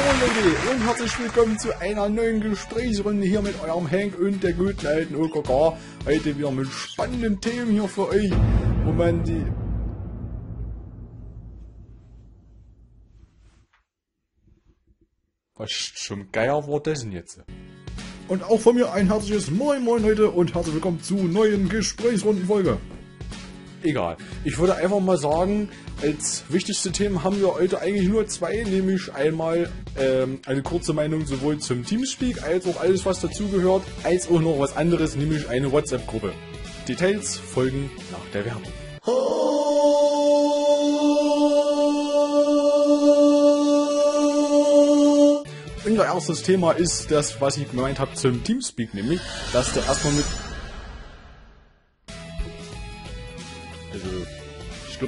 Moin Leute und herzlich willkommen zu einer neuen Gesprächsrunde hier mit eurem Hank und der guten alten OKK. Heute wieder mit spannenden Themen hier für euch, wo man die... Was zum Geier war das denn jetzt? Und auch von mir ein herzliches Moin Moin Leute und herzlich willkommen zu neuen Gesprächsrundenfolge. Egal. Ich würde einfach mal sagen, als wichtigste Themen haben wir heute eigentlich nur zwei, nämlich einmal eine kurze Meinung sowohl zum Teamspeak, als auch alles was dazugehört, als auch noch was anderes, nämlich eine WhatsApp-Gruppe. Details folgen nach der Werbung. Unser erstes Thema ist das, was ich gemeint habe zum Teamspeak, nämlich, dass der erstmal mit...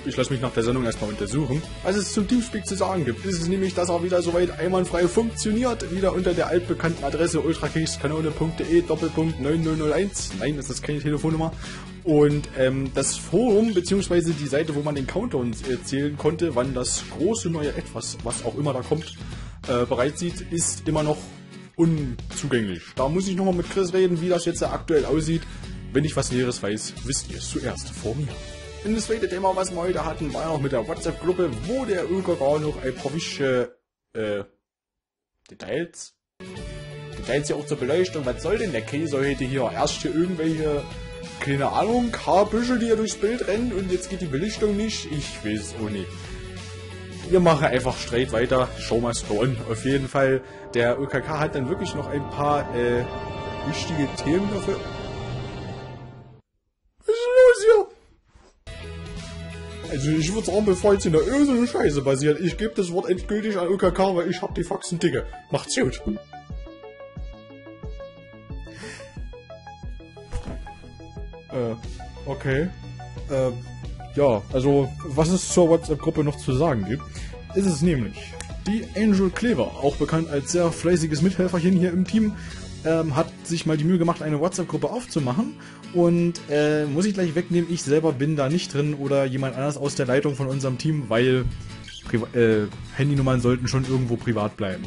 Ich lasse mich nach der Sendung erstmal untersuchen. Was es zum Teamspeak zu sagen gibt, ist es nämlich, dass er wieder soweit einwandfrei funktioniert. Wieder unter der altbekannten Adresse ultrakekskanone.de/9001. Nein, das ist keine Telefonnummer. Und das Forum, beziehungsweise die Seite, wo man den Countdown zählen konnte, wann das große neue Etwas, was auch immer da kommt, bereit sieht, ist immer noch unzugänglich. Da muss ich nochmal mit Chris reden, wie das jetzt aktuell aussieht. Wenn ich was Näheres weiß, wisst ihr es zuerst vor mir. Und das zweite Thema, was wir heute hatten, war noch mit der WhatsApp-Gruppe, wo der ÖKK noch ein paar wichtige Details ja auch zur Beleuchtung. Was soll denn der Käse heute hier? Erst hier irgendwelche, keine Ahnung, Haarbüschel, die ja durchs Bild rennen und jetzt geht die Belichtung nicht? Ich weiß es auch nicht. Wir machen einfach straight weiter. Show must go on. Auf jeden Fall, der ÖKK hat dann wirklich noch ein paar wichtige Themen dafür. Also ich würde sagen, bevor jetzt in der ösen Scheiße basiert, ich gebe das Wort endgültig an ÖKK, weil ich hab die Faxen dicke. Macht's gut. Okay. Ja, also was es zur WhatsApp-Gruppe noch zu sagen gibt, ist es nämlich, die Angel Clever, auch bekannt als sehr fleißiges Mithelferchen hier im Team, hat sich mal die Mühe gemacht, eine WhatsApp-Gruppe aufzumachen. Und muss ich gleich wegnehmen, ich selber bin da nicht drin oder jemand anders aus der Leitung von unserem Team, weil Handynummern sollten schon irgendwo privat bleiben.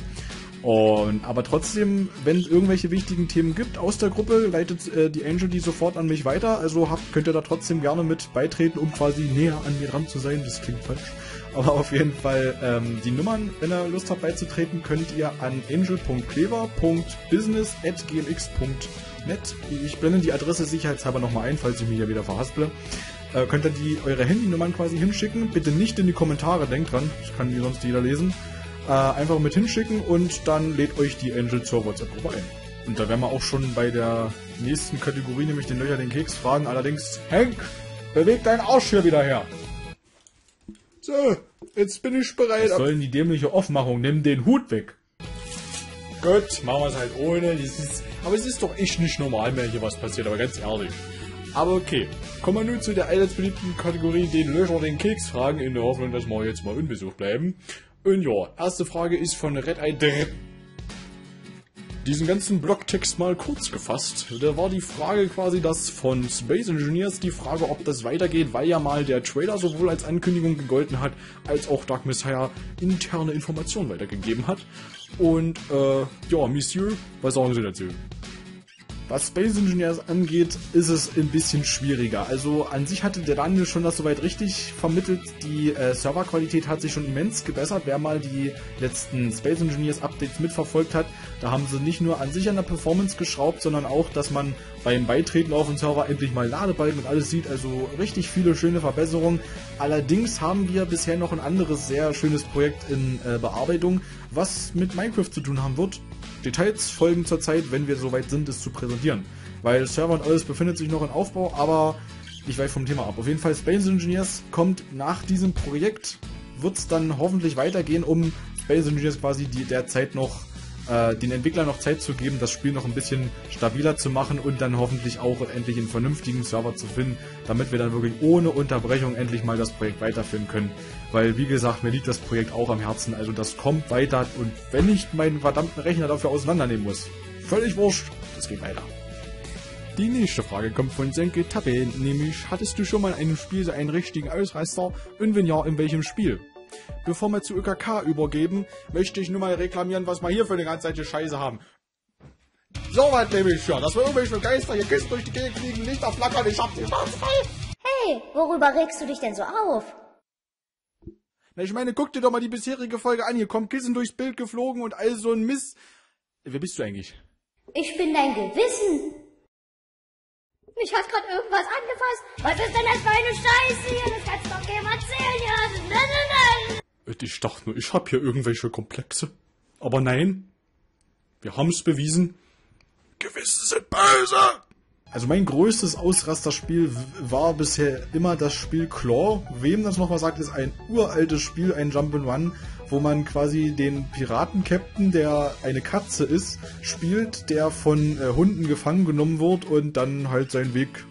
Und aber trotzdem, wenn es irgendwelche wichtigen Themen gibt aus der Gruppe, leitet die Angel die sofort an mich weiter. Also könnt ihr da trotzdem gerne mit beitreten, um quasi näher an mir dran zu sein. Das klingt falsch. Aber auf jeden Fall die Nummern, wenn ihr Lust habt beizutreten, könnt ihr an angel.clever.business.gmx.net. Ich blende die Adresse sicherheitshalber nochmal ein, falls ich mich ja wieder verhasple. Könnt ihr eure Handynummern quasi hinschicken. Bitte nicht in die Kommentare, denkt dran, das kann mir sonst jeder lesen. Einfach mit hinschicken und dann lädt euch die Angel zur WhatsApp-Gruppe ein. Und da wären wir auch schon bei der nächsten Kategorie, nämlich den Löcher den Keks, fragen allerdings, Hank, beweg deinen Arsch hier wieder her! So, jetzt bin ich bereit. Was soll denn die dämliche Aufmachung? Nimm den Hut weg. Gut, machen wir es halt ohne. Aber es ist doch echt nicht normal, wenn hier was passiert, aber ganz ehrlich. Aber okay, kommen wir nun zu der allseits beliebten Kategorie, den Löcher den Keks fragen, in der Hoffnung, dass wir jetzt mal unbesucht bleiben. Und ja, erste Frage ist von RedEyeDr. Diesen ganzen Blogtext mal kurz gefasst. Da war die Frage quasi, dass von Space Engineers die Frage, ob das weitergeht, weil ja mal der Trailer sowohl als Ankündigung gegolten hat, als auch Dark Messiah interne Informationen weitergegeben hat. Und, ja, Monsieur, was sagen Sie dazu? Was Space Engineers angeht, ist es ein bisschen schwieriger. Also an sich hatte der Daniel schon das soweit richtig vermittelt. Die Serverqualität hat sich schon immens gebessert. Wer mal die letzten Space Engineers Updates mitverfolgt hat, da haben sie nicht nur an sich an der Performance geschraubt, sondern auch, dass man beim Beitreten auf den Server endlich mal Ladebalken und alles sieht. Also richtig viele schöne Verbesserungen. Allerdings haben wir bisher noch ein anderes sehr schönes Projekt in Bearbeitung, was mit Minecraft zu tun haben wird. Details folgen zurzeit, wenn wir soweit sind, es zu präsentieren. Weil Server und alles befindet sich noch in Aufbau, aber ich weiche vom Thema ab. Auf jeden Fall, Space Engineers kommt nach diesem Projekt, wird es dann hoffentlich weitergehen, um Space Engineers quasi derzeit noch den Entwicklern noch Zeit zu geben, das Spiel noch ein bisschen stabiler zu machen und dann hoffentlich auch endlich einen vernünftigen Server zu finden, damit wir dann wirklich ohne Unterbrechung endlich mal das Projekt weiterführen können. Weil, wie gesagt, mir liegt das Projekt auch am Herzen, also das kommt weiter und wenn ich meinen verdammten Rechner dafür auseinandernehmen muss, völlig wurscht, das geht weiter. Die nächste Frage kommt von Senke Tappe, nämlich, hattest du schon mal in einem Spiel so einen richtigen Ausreißer und wenn ja, in welchem Spiel? Bevor wir zu ÖKK übergeben, möchte ich nur mal reklamieren, was wir hier für eine ganze Zeit Scheiße haben. So weit nehme ich für, dass wir irgendwelche Geister hier Kisten durch die Gegend fliegen, Lichter flackern, ich hab die Schnauze voll. Hey, worüber regst du dich denn so auf? Na, ich meine, guck dir doch mal die bisherige Folge an, hier kommt Kissen durchs Bild geflogen und all so ein Mist. Wer bist du eigentlich? Ich bin dein Gewissen. Mich hat gerade irgendwas angefasst. Was ist denn das für eine Scheiße hier? Das kannst doch keinem erzählen, ja. Ich dachte nur, ich hab hier irgendwelche Komplexe. Aber nein, wir haben's bewiesen. Gewissen sind böse! Also mein größtes Ausrasterspiel war bisher immer das Spiel Claw. Wem das nochmal sagt, ist ein uraltes Spiel, ein Jump'n'Run, wo man quasi den Piraten-Captain, der eine Katze ist, spielt, der von Hunden gefangen genommen wird und dann halt seinen Weg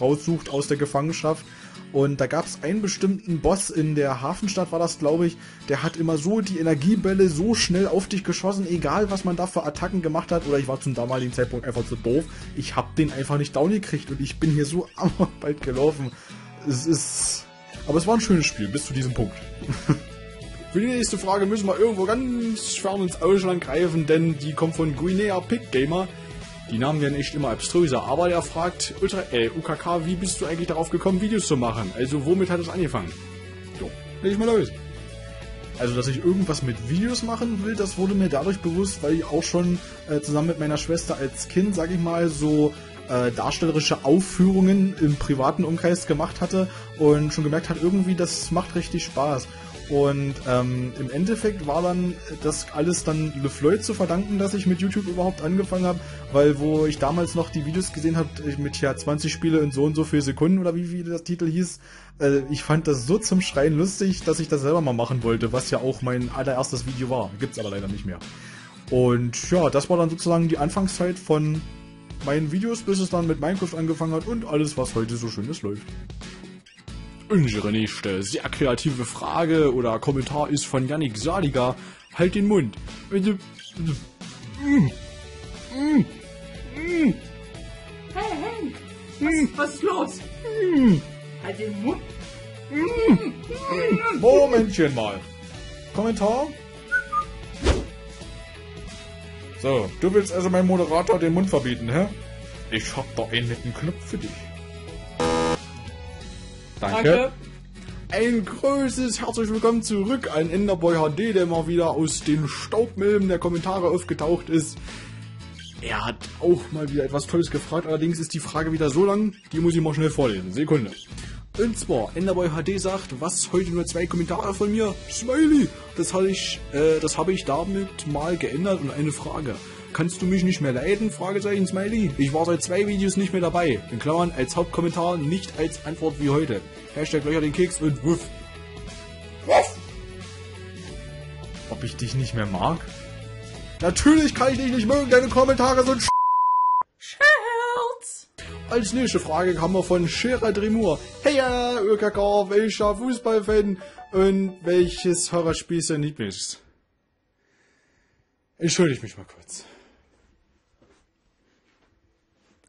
raussucht aus der Gefangenschaft. Und da gab es einen bestimmten Boss in der Hafenstadt, war das glaube ich, der hat immer so die Energiebälle so schnell auf dich geschossen, egal was man da für Attacken gemacht hat. Oder ich war zum damaligen Zeitpunkt einfach zu doof. Ich hab den einfach nicht down gekriegt und ich bin hier so bald gelaufen. Es ist... Aber es war ein schönes Spiel, bis zu diesem Punkt. Für die nächste Frage müssen wir irgendwo ganz fern ins Ausland greifen, denn die kommt von Guinea Pig Gamer. Die Namen werden echt immer abströser, aber er fragt, UKK, wie bist du eigentlich darauf gekommen, Videos zu machen? Also womit hat es angefangen? So, leg ich mal los. Also, dass ich irgendwas mit Videos machen will, das wurde mir dadurch bewusst, weil ich auch schon zusammen mit meiner Schwester als Kind, sag ich mal, so darstellerische Aufführungen im privaten Umkreis gemacht hatte und schon gemerkt hat, irgendwie, das macht richtig Spaß. Und im Endeffekt war dann das alles dann LeFloid zu verdanken, dass ich mit YouTube überhaupt angefangen habe, weil wo ich damals noch die Videos gesehen habe mit ja 20 Spiele in so und so viel Sekunden oder wie viel das Titel hieß, ich fand das so zum Schreien lustig, dass ich das selber mal machen wollte, was ja auch mein allererstes Video war, gibt's aber leider nicht mehr. Und ja, das war dann sozusagen die Anfangszeit von meinen Videos, bis es dann mit Minecraft angefangen hat und alles, was heute so schönes läuft. Unsere nächste sehr kreative Frage oder Kommentar ist von Yannick Saliger. Halt den Mund. Hey Hank, was ist los? Halt den Mund. Momentchen mal. Kommentar? So, du willst also meinem Moderator den Mund verbieten, hä? Ich hab da einen netten Knopf für dich. Danke. Ein großes herzlich willkommen zurück an Enderboy HD, der mal wieder aus den Staubmilben der Kommentare aufgetaucht ist. Er hat auch mal wieder etwas Tolles gefragt, allerdings ist die Frage wieder so lang, die muss ich mal schnell vorlesen. Sekunde. Und zwar, Enderboy HD sagt, was heute nur 2 Kommentare von mir? Smiley! Das habe ich damit mal geändert und eine Frage. Kannst du mich nicht mehr leiden? Fragezeichen, Smiley. Ich war seit 2 Videos nicht mehr dabei. In Klammern als Hauptkommentar, nicht als Antwort wie heute. Hashtag Löcher den Keks und wuff. Was? Ob ich dich nicht mehr mag? Natürlich kann ich dich nicht mögen, deine Kommentare sind Scherz. Als nächste Frage kam wir von Shira Dremur. Hey, ÖKK, welcher Fußballfan und welches Horrorspiel ist dein Lieblings? Entschuldige mich mal kurz.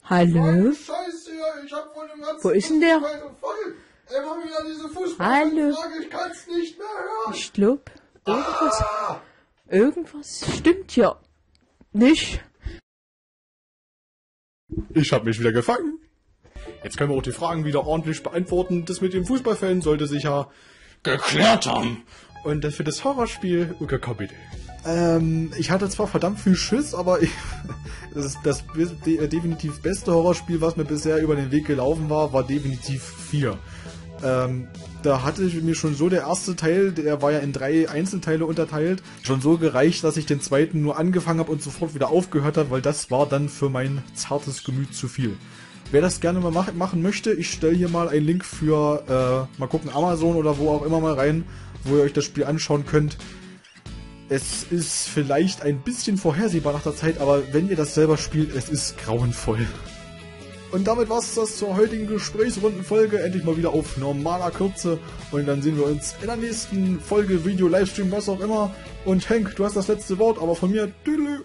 Hallo? Scheiße, ich hab von dem ganzen... Wo ist denn der? Immer wieder diese Fußballfrage, ich kann's nicht mehr hören. Ich glaub, irgendwas... Ah! Irgendwas stimmt ja nicht. Ich hab mich wieder gefangen. Jetzt können wir auch die Fragen wieder ordentlich beantworten. Das mit dem Fußballfan sollte sich ja geklärt haben. Und das für das Horrorspiel UKK bitte. Ich hatte zwar verdammt viel Schiss, aber das ist das definitiv beste Horrorspiel, was mir bisher über den Weg gelaufen war, war definitiv 4. Da hatte ich mir schon so, der erste Teil, der war ja in 3 Einzelteile unterteilt, schon so gereicht, dass ich den zweiten nur angefangen habe und sofort wieder aufgehört habe, weil das war dann für mein zartes Gemüt zu viel. Wer das gerne mal machen möchte, ich stelle hier mal einen Link für, mal gucken, Amazon oder wo auch immer mal rein, wo ihr euch das Spiel anschauen könnt. Es ist vielleicht ein bisschen vorhersehbar nach der Zeit, aber wenn ihr das selber spielt, es ist grauenvoll. Und damit war es das zur heutigen Gesprächsrundenfolge. Endlich mal wieder auf normaler Kürze. Und dann sehen wir uns in der nächsten Folge, Video, Livestream, was auch immer. Und Hank, du hast das letzte Wort, aber von mir, tüdelü.